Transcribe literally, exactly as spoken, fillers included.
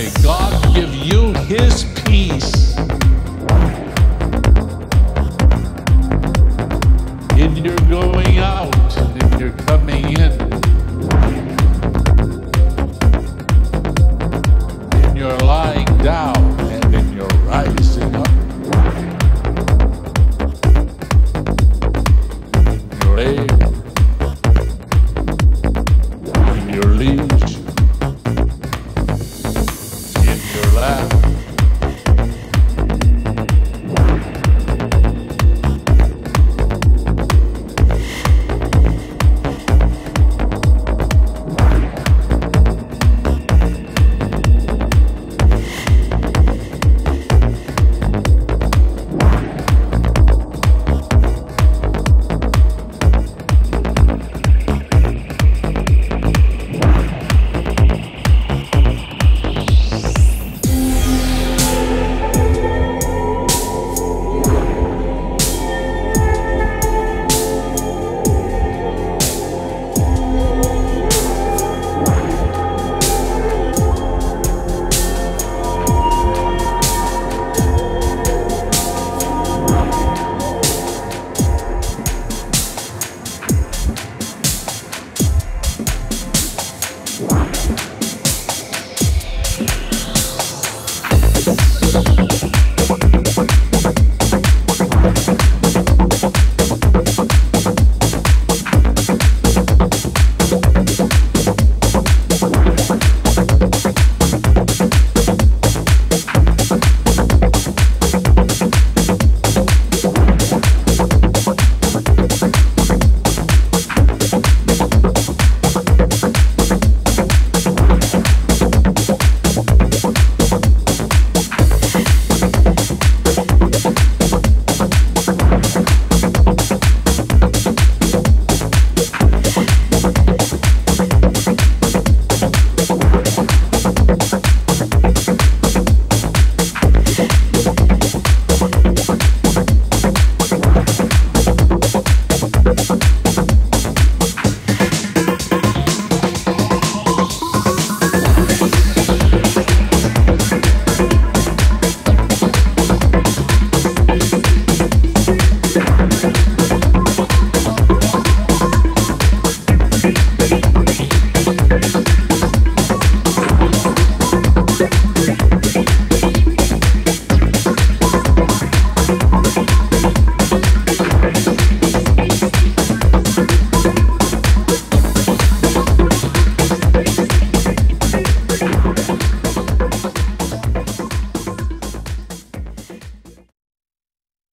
May God give you His peace in your going out and in your coming in.